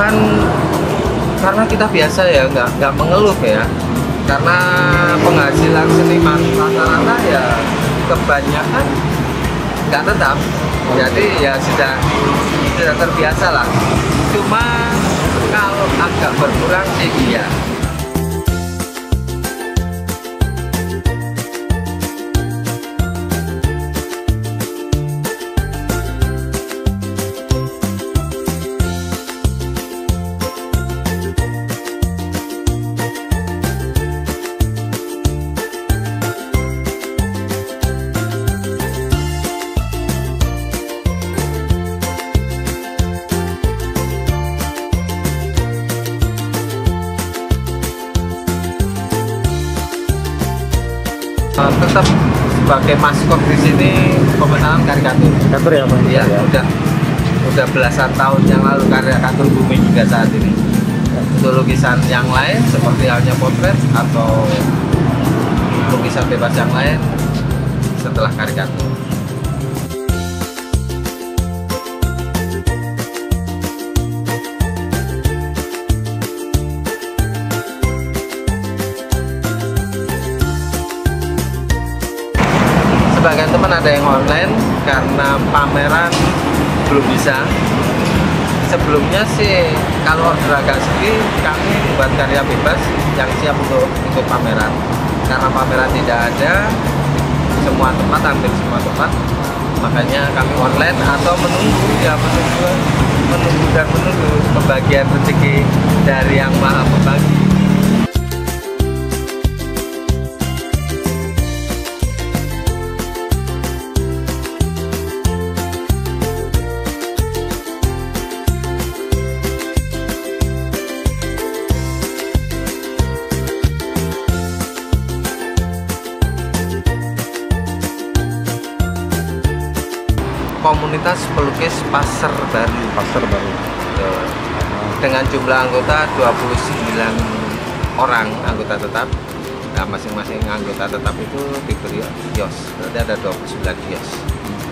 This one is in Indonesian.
keluhan karena kita biasa ya, nggak mengeluh ya, karena penghasilan seniman rata-rata ya kebanyakan nggak tetap, jadi ya sudah terbiasa lah. Cuma kalau agak berkurang sih iya. Tetap sebagai maskot di sini pemenangan karikatur. Karikatur ya, Pak? Iya, ya. Udah belasan tahun yang lalu karikatur bumi juga saat ini. Untuk lukisan yang lain seperti halnya potret atau lukisan bebas yang lain setelah karikatur. Sebagian teman ada yang online karena pameran belum bisa. Sebelumnya sih kalau order agak sedikit, kami buat karya bebas yang siap untuk ikut pameran. Karena pameran tidak ada, semua tempat, hampir semua tempat, makanya kami online atau menunggu pembagian rezeki dari Yang Maha Pembagi. Komunitas pelukis Passer Baroe. Passer Baroe. Dengan jumlah anggota 29 orang anggota tetap. Nah, masing-masing anggota tetap itu diberi kios. Berarti ada 29 kios.